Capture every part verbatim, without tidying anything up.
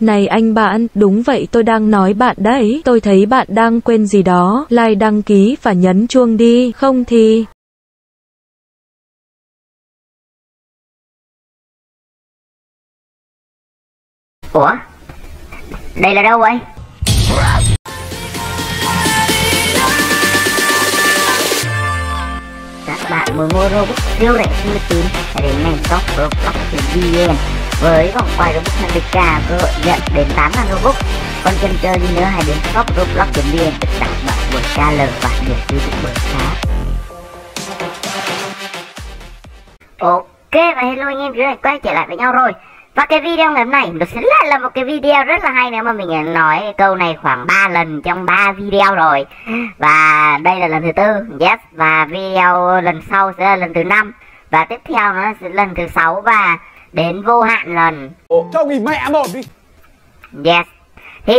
Này anh bạn, đúng vậy tôi đang nói bạn đấy, tôi thấy bạn đang quên gì đó, like đăng ký và nhấn chuông đi, không thì... Ủa? Đây là đâu vậy? Các bạn muốn mua Robux siêu rẻ siêu tín, hãy đến ngành shop Robux chấm vê en với vòng quay Robux năm mươi k cơ hội nhận đến tám ngàn Robux. Còn chân chơi gì nữa hãy đến shop Robux chấm vê en để đặt mọi buổi ca lờ và nhiều YouTuber khác. Ok và hello anh em, chúng ta quay trở lại với nhau rồi. Và cái video ngày hôm nay nó sẽ lại là một cái video rất là hay, nếu mà mình nói câu này khoảng ba lần trong ba video rồi. Và đây là lần thứ tư, yes, và video lần sau sẽ là lần thứ năm. Và tiếp theo nó sẽ lần thứ sáu và đến vô hạn lần. Ủa, cho nghỉ mẹ một đi. Yes. Thì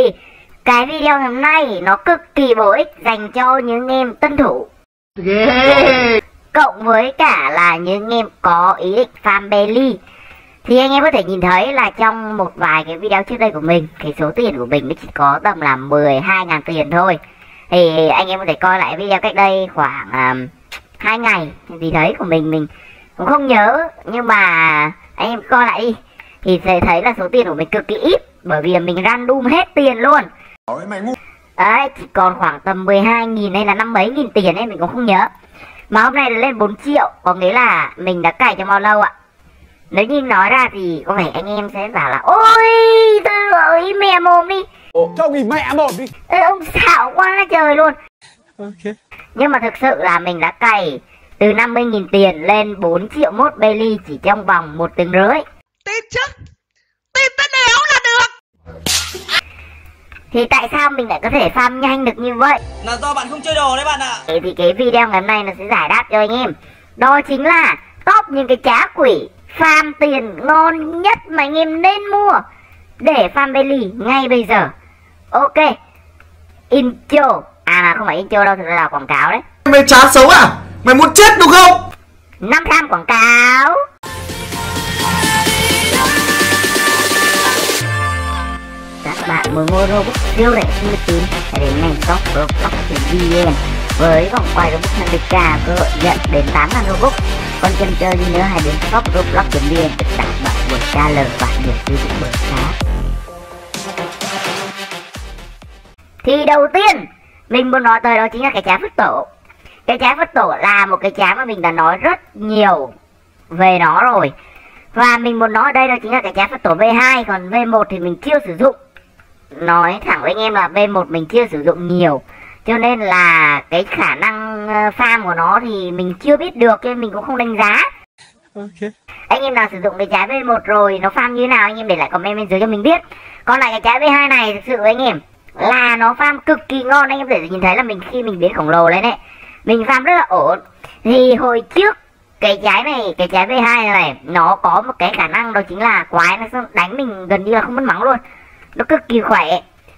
cái video ngày hôm nay nó cực kỳ bổ ích dành cho những em tân thủ. Yeah. Cộng với cả là những em có ý định farm belly. Thì anh em có thể nhìn thấy là trong một vài cái video trước đây của mình, cái số tiền của mình nó chỉ có tầm là mười hai ngàn tiền thôi. Thì anh em có thể coi lại video cách đây khoảng um, hai ngày. Thì thấy của mình mình cũng không nhớ, nhưng mà anh em coi lại đi thì sẽ thấy là số tiền của mình cực kỳ ít, bởi vì mình random hết tiền luôn. Đấy, chỉ còn khoảng tầm mười hai nghìn hay là năm mấy nghìn tiền ấy, mình cũng không nhớ. Mà hôm nay là lên bốn triệu, có nghĩa là mình đã cày trong bao lâu ạ? Nếu như nói ra thì có thể anh em sẽ bảo là ôi tôi ơi mẹ mồm đi. Ủa, cho nghỉ mẹ mồm đi. Ê, ông xạo quá trời luôn. Ok. Nhưng mà thực sự là mình đã cày từ năm mươi nghìn tiền lên bốn triệu mốt belly chỉ trong vòng một tiếng rưỡi. Tin chắc. Tin tất đéo là được. Thì tại sao mình lại có thể farm nhanh được như vậy? Là do bạn không chơi đồ đấy bạn ạ. Thế thì cái video ngày hôm nay nó sẽ giải đáp cho anh em. Đó chính là top những cái trá quỷ farm tiền ngon nhất mà anh em nên mua để farm belly ngay bây giờ. Ok. Intro. À mà không phải intro đâu, thực ra là quảng cáo đấy. Mày chán xấu à? Mày muốn chết đúng không? năm trăm quảng cáo. Các bạn muốn mua Robux siêu rẻ siêu tín, hãy đến ngành shop Robux chấm vê en với vòng quay Robux năm mươi k cơ hội nhận đến tám ngàn Robux. Còn chân chơi gì nữa hãy đến shop Robux chấm vê en để đặt mọi buổi ca lờ và nhiều YouTuber khác. Thì đầu tiên mình muốn nói tới đó chính là cái trá Phật Tổ. Cái trá Phật Tổ là một cái trá mà mình đã nói rất nhiều về nó rồi. Và mình muốn nói ở đây đó chính là cái trá Phật Tổ vê hai, còn vê một thì mình chưa sử dụng. Nói thẳng với anh em là vê một mình chưa sử dụng nhiều, cho nên là cái khả năng farm của nó thì mình chưa biết được, cho nên mình cũng không đánh giá. Okay. Anh em nào sử dụng cái trái vê một rồi nó farm như thế nào anh em để lại comment bên dưới cho mình biết. Còn lại cái trái vê hai này thực sự với anh em là nó farm cực kỳ ngon. Anh em có thể nhìn thấy là mình khi mình biến khổng lồ lên ấy, mình farm rất là ổn. Thì hồi trước cái trái này, cái trái vê hai này nó có một cái khả năng đó chính là quái nó đánh mình gần như là không mất máu luôn, nó cực kỳ khỏe.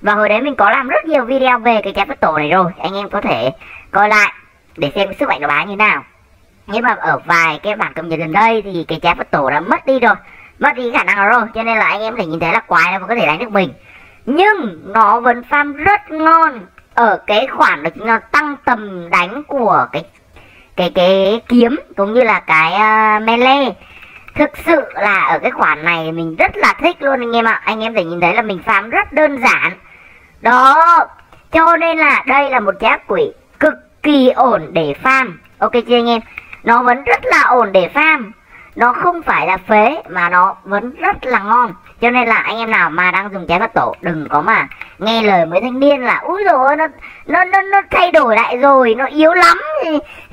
Và hồi đấy mình có làm rất nhiều video về cái trái Phật Tổ này rồi, anh em có thể coi lại để xem cái sức mạnh của bá như nào. Nhưng mà ở vài cái bản cập nhật gần đây thì cái trái Phật Tổ đã mất đi rồi, mất đi khả năng đó rồi, cho nên là anh em có thể nhìn thấy là quái nó vẫn có thể đánh được mình, nhưng nó vẫn farm rất ngon ở cái khoản đó chính là tăng tầm đánh của cái cái cái kiếm cũng như là cái uh, melee. Thực sự là ở cái khoản này mình rất là thích luôn anh em ạ. Anh em có thể nhìn thấy là mình farm rất đơn giản đó, cho nên là đây là một trá quỷ cực kỳ ổn để farm. Ok chưa anh em? Nó vẫn rất là ổn để farm, nó không phải là phế mà nó vẫn rất là ngon. Cho nên là anh em nào mà đang dùng trái Phật Tổ đừng có mà nghe lời mấy thanh niên là úi dồi ôi, nó, nó, nó, nó thay đổi lại rồi, nó yếu lắm,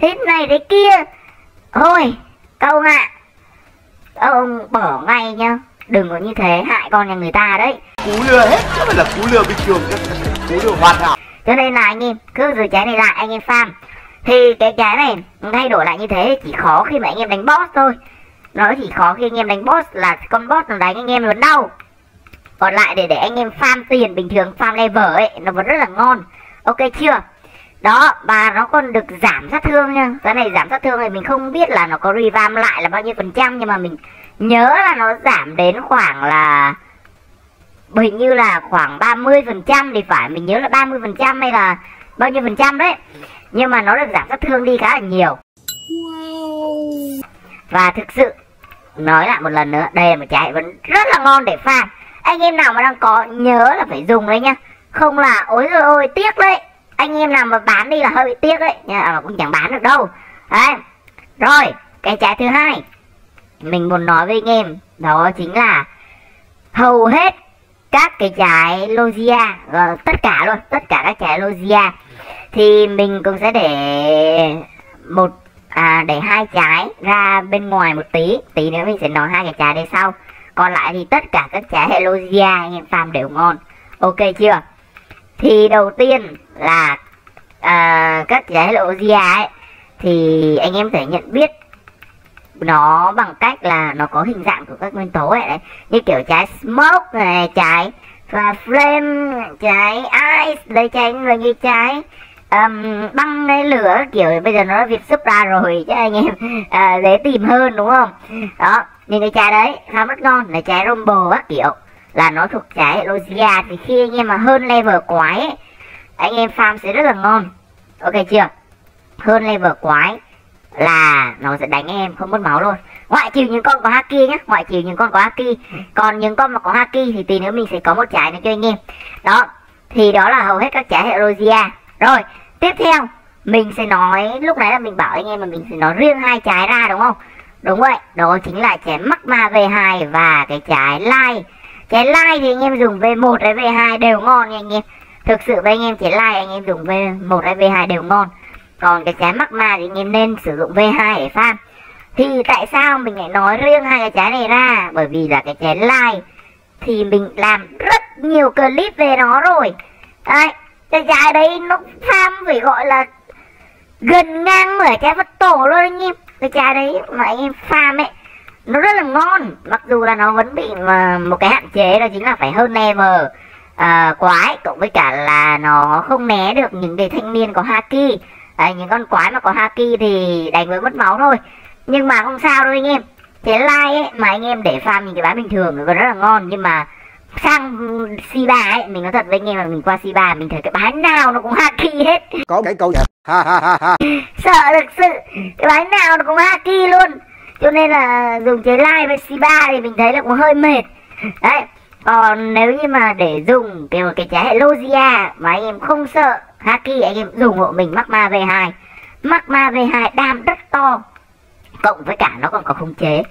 thế này thế kia. Thôi các ông ạ, các ông bỏ ngay nhá, đừng có như thế, hại con nhà người ta đấy. Cú lừa hết chứ phải là cú lừa bình thường, cú lừa hoàn hảo. Cho nên là anh em cứ giữ trái này lại anh em farm. Thì cái trái này thay đổi lại như thế chỉ khó khi mà anh em đánh boss thôi. Nó chỉ khó khi anh em đánh boss là con boss nó đánh anh em vẫn đau. Còn lại để để anh em farm tiền bình thường, farm level ấy, nó vẫn rất là ngon. Ok chưa? Đó, và nó còn được giảm sát thương nha. Cái này giảm sát thương này mình không biết là nó có revamp lại là bao nhiêu phần trăm, nhưng mà mình nhớ là nó giảm đến khoảng là hình như là khoảng ba mươi phần trăm thì phải, mình nhớ là ba mươi phần trăm hay là bao nhiêu phần trăm đấy. Nhưng mà nó được giảm sát thương đi khá là nhiều. Và thực sự nói lại một lần nữa, đây là một trái vẫn rất là ngon để pha. Anh em nào mà đang có nhớ là phải dùng đấy nhá, không là ối rồi ôi tiếc đấy. Anh em nào mà bán đi là hơi bị tiếc đấy, nhưng mà cũng chẳng bán được đâu đấy. Rồi cái trái thứ hai mình muốn nói với anh em đó chính là hầu hết các cái trái Logia, tất cả luôn, tất cả các trái Logia thì mình cũng sẽ để một à, để hai trái ra bên ngoài một tí, tí nữa mình sẽ nói hai cái trái đây sau. Còn lại thì tất cả các trái Logia anh em farm đều ngon, ok chưa? Thì đầu tiên là à, các trái Logia ấy thì anh em thể nhận biết nó bằng cách là nó có hình dạng của các nguyên tố ấy đấy, như kiểu trái smoke này, trái và flame, trái ice đấy, trái người như trái um, băng hay lửa kiểu. Bây giờ nó việc sắp ra rồi chứ anh em à, dễ tìm hơn đúng không? Đó, những cái trái đấy khá rất ngon. Là trái rumble á, kiểu là nó thuộc trái Logia thì khi anh em mà hơn level quái ấy, anh em farm sẽ rất là ngon, ok chưa? Hơn level quái là nó sẽ đánh em không mất máu luôn, ngoại trừ những con có haki nhá, ngoại trừ những con có haki. Còn những con mà có haki thì tí nữa mình sẽ có một trái nữa cho anh em. Đó thì đó là hầu hết các trái hệ Logia. Rồi tiếp theo mình sẽ nói, lúc nãy là mình bảo anh em mà mình sẽ nói riêng hai trái ra đúng không? Đúng vậy, đó chính là trái Magma vê hai và cái trái Light. Trái Light thì anh em dùng vê một hay vê hai đều ngon nha anh em. Thực sự với anh em trái Light anh em dùng vê một hay vê hai đều ngon. Còn cái trái Magma thì anh em nên sử dụng vê hai để farm. Thì tại sao mình lại nói riêng hai cái trái này ra? Bởi vì là cái trái Light thì mình làm rất nhiều clip về nó rồi. Đấy, cái trái đấy nó farm phải gọi là gần ngang với trái vật tổ luôn anh em. Cái trái đấy mà anh em farm ấy, nó rất là ngon. Mặc dù là nó vẫn bị một cái hạn chế, đó chính là phải hơn level uh, quái, cộng với cả là nó không né được những cái thanh niên có haki. À, những con quái mà có haki thì đánh với mất máu thôi. Nhưng mà không sao đâu anh em. Thế Light ấy, mà anh em để farm những cái bán bình thường nó còn rất là ngon. Nhưng mà sang xê ba ấy, mình nói thật với anh em là mình qua xê ba mình thấy cái bán nào nó cũng haki hết. Có cái câu ha ha ha ha. Sợ thực sự, cái bán nào nó cũng haki luôn. Cho nên là dùng chế Light với xê ba thì mình thấy là cũng hơi mệt. Đấy. Còn nếu như mà để dùng cái, cái trái hệ Logia mà anh em không sợ haki, anh em dùng hộ mình Magma vê hai. Magma vê hai đam rất to, cộng với cả nó còn có khống chế.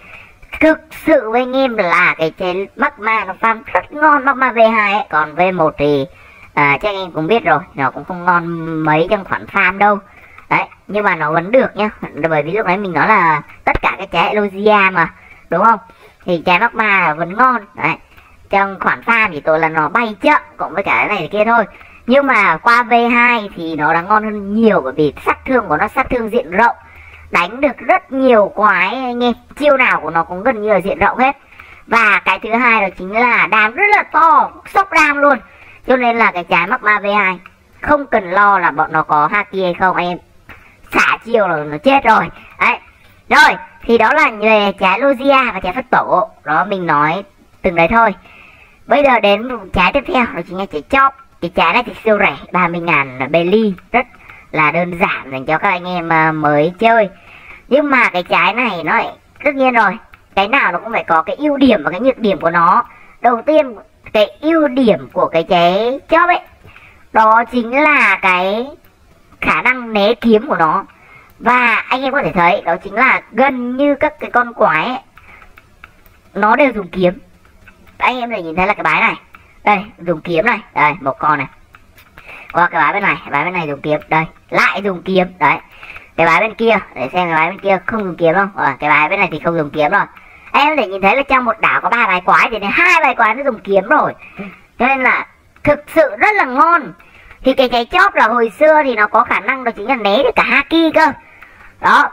Thực sự với anh em là cái trái Magma nó farm rất ngon. Magma vê hai ấy. Còn vê một thì à, chắc anh em cũng biết rồi, nó cũng không ngon mấy trong khoản farm đâu. Đấy, nhưng mà nó vẫn được nhá. Bởi vì lúc nãy mình nói là tất cả cái trái Logia mà, đúng không? Thì trái Magma vẫn ngon. Đấy, trong khoản farm thì tôi là nó bay chậm, cộng với cả cái này cái kia thôi. Nhưng mà qua vê hai thì nó đã ngon hơn nhiều, bởi vì sát thương của nó sát thương diện rộng, đánh được rất nhiều quái anh em, chiêu nào của nó cũng gần như là diện rộng hết. Và cái thứ hai đó chính là đam rất là to, sốc đam luôn. Cho nên là cái trái Magma vê hai không cần lo là bọn nó có haki hay không, anh em xả chiêu là nó chết rồi. Đấy. Rồi thì đó là về trái Logia và trái Phật Tổ, đó mình nói từng đấy thôi. Bây giờ đến một trái tiếp theo đó chính là trái Chóp. Cái trái này thì siêu rẻ, ba mươi ngàn belly, rất là đơn giản dành cho các anh em mới chơi. Nhưng mà cái trái này nó tất nhiên rồi, cái nào nó cũng phải có cái ưu điểm và cái nhược điểm của nó. Đầu tiên cái ưu điểm của cái trái Chóp ấy, đó chính là cái khả năng né kiếm của nó. Và anh em có thể thấy đó chính là gần như các cái con quái ấy, nó đều dùng kiếm. Anh em để nhìn thấy là cái bái này, đây dùng kiếm này, đây một con này, qua cái bái bên này, bái bên này dùng kiếm, đây lại dùng kiếm, đấy cái bái bên kia, để xem cái bái bên kia không dùng kiếm không, à, cái bái bên này thì không dùng kiếm rồi. Em để nhìn thấy là trong một đảo có ba bái quái thì đến hai bái quái nó dùng kiếm rồi, cho nên là thực sự rất là ngon. Thì cái trái Chóp là hồi xưa thì nó có khả năng đó chính là né được cả haki cơ đó,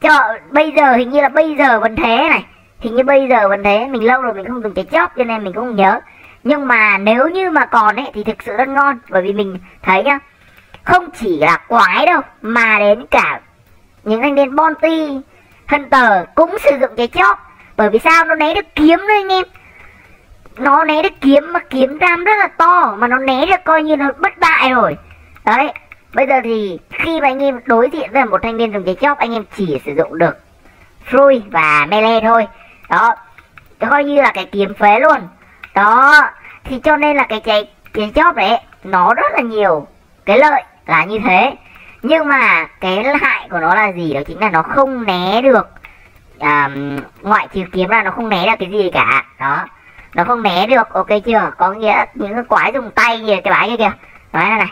cho bây giờ hình như là bây giờ vẫn thế này. Thì như bây giờ vẫn thế, mình lâu rồi mình không dùng trái Chóp cho nên mình cũng không nhớ. Nhưng mà nếu như mà còn ấy thì thực sự rất ngon. Bởi vì mình thấy nhá, không chỉ là quái đâu, mà đến cả những anh đến Bounty Hunter cũng sử dụng trái Chóp. Bởi vì sao? Nó né được kiếm thôi anh em. nó né được kiếm mà kiếm ram rất là to, mà nó né được coi như nó bất bại rồi. Đấy, bây giờ thì khi mà anh em đối diện với một thanh niên dùng giấy chóp, anh em chỉ sử dụng được Frui và Melee thôi. Đó, coi như là cái kiếm phế luôn. Đó, thì cho nên là cái cái cái chóp đấy nó rất là nhiều cái lợi là như thế. Nhưng mà cái hại của nó là gì? Đó chính là nó không né được à, ngoại trừ kiếm ra nó không né được cái gì cả. Đó, nó không né được, ok chưa? Có nghĩa là những cái quái dùng tay như cái bãi kia kìa, bãi này này.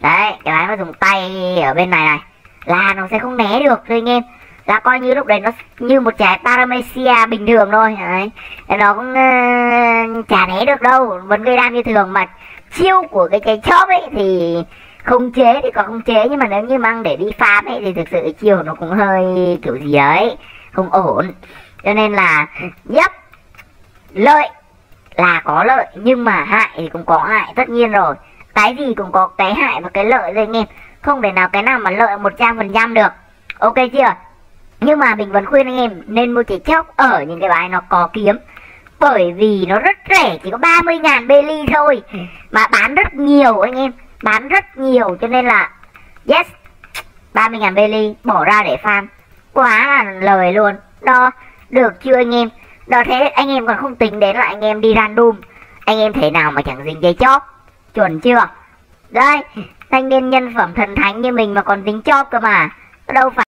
Đấy, cái bãi mà dùng tay ở bên này này là nó sẽ không né được thôi anh em. Là coi như lúc đấy nó như một trái Paramecia bình thường thôi. Đấy, nó cũng uh, chả né được đâu, vẫn gây đam như thường. Mà chiêu của cái cái chóp ấy thì không chế thì có không chế, nhưng mà nếu như mang để đi farm ấy thì thực sự chiêu nó cũng hơi kiểu gì đấy, không ổn. Cho nên là nhấp lợi là có lợi, nhưng mà hại thì cũng có hại, tất nhiên rồi. Cái gì cũng có cái hại và cái lợi rồi anh em, không thể nào cái nào mà lợi một trăm phần trăm được, ok chưa? Nhưng mà mình vẫn khuyên anh em nên mua chiếc chóc ở những cái bài nó có kiếm, bởi vì nó rất rẻ, chỉ có ba mươi ngàn belly thôi mà bán rất nhiều anh em, bán rất nhiều. Cho nên là yes, ba mươi ngàn belly bỏ ra để farm quá là lời luôn đó, được chưa anh em? Đó, thế anh em còn không tính đến là anh em đi random, anh em thế nào mà chẳng dính giấy chóp, chuẩn chưa? Đây, thanh niên nhân phẩm thần thánh như mình mà còn dính chóp cơ mà, đâu phải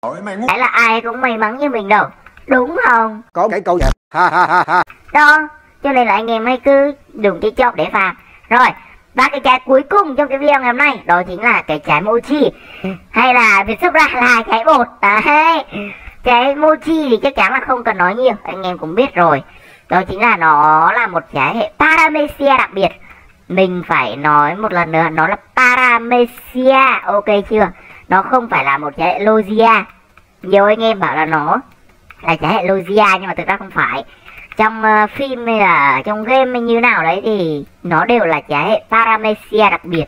mày là ai cũng may mắn như mình đâu, đúng không? Có cái câu vậy ha ha ha ha. Đó, cho nên là anh em hãy cứ dùng cái chóp để phạt. Rồi, và cái trái cuối cùng trong cái video ngày hôm nay đó chính là cái trái mochi, hay là việc xúc ra là trái bột. Đấy, trái mochi thì chắc chắn là không cần nói nhiều, anh em cũng biết rồi. Đó chính là nó là một trái hệ Paramecia đặc biệt, mình phải nói một lần nữa, nó là Paramecia, ok chưa? Nó không phải là một trái hệ Logia. Nhiều anh em bảo là nó là trái hệ Logia nhưng mà thực ra không phải. Trong uh, phim hay là trong game hay như nào đấy thì nó đều là trái hệ Paramecia đặc biệt.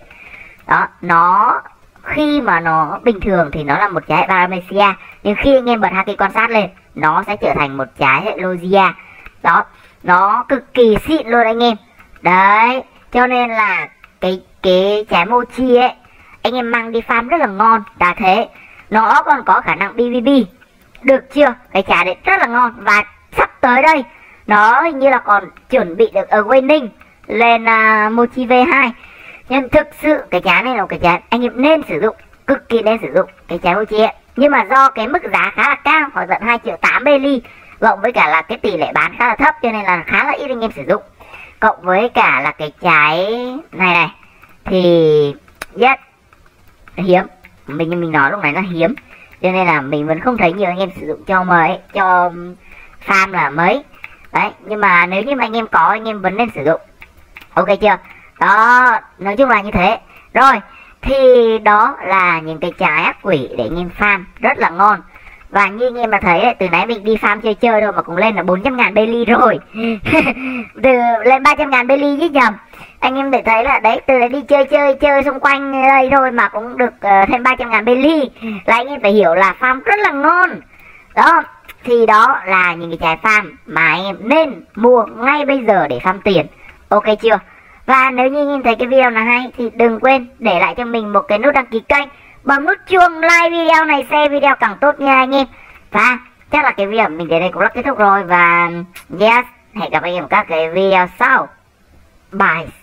Đó, nó khi mà nó bình thường thì nó là một trái hệ Paramecia, nhưng khi anh em bật haki quan sát lên nó sẽ trở thành một trái hệ Logia. Đó, nó cực kỳ xịn luôn anh em. Đấy, cho nên là cái cái trái mochi ấy anh em mang đi farm rất là ngon. Đã thế, nó còn có khả năng pvp, được chưa? Cái trái đấy rất là ngon. Và sắp tới đây nó hình như là còn chuẩn bị được awakening lên uh, mochi v hai. Nhưng thực sự cái trái này là cái trái anh em nên sử dụng, cực kỳ nên sử dụng cái trái mochi ấy. Nhưng mà do cái mức giá khá là cao, khoảng tận hai triệu tám belly, cộng với cả là cái tỷ lệ bán khá là thấp, cho nên là khá là ít anh em sử dụng. Cộng với cả là cái trái này này thì yes, hiếm, mình mình nói lúc này nó hiếm, cho nên là mình vẫn không thấy nhiều anh em sử dụng cho mới cho farm là mấy. Đấy, nhưng mà nếu như mà anh em có, anh em vẫn nên sử dụng, ok chưa? Đó, nói chung là như thế. Rồi, thì đó là những cái trái ác quỷ để anh em farm rất là ngon. Và như anh em đã thấy đấy, từ nãy mình đi farm chơi chơi thôi mà cũng lên là bốn trăm ngàn belly rồi. Từ lên ba trăm ngàn belly chứ nhầm. Anh em để thấy là đấy, từ đấy đi chơi chơi chơi xung quanh đây thôi mà cũng được uh, thêm ba trăm ngàn belly. Là anh em phải hiểu là farm rất là ngon. Đó, thì đó là những cái trái farm mà anh em nên mua ngay bây giờ để farm tiền, ok chưa? Và nếu như anh em thấy cái video này hay thì đừng quên để lại cho mình một cái nút đăng ký kênh, bấm nút chuông, like video này, share video càng tốt nha anh em. Và chắc là cái video mình đến đây cũng đã kết thúc rồi. Và yes, hẹn gặp anh em ở các cái video sau. Bye.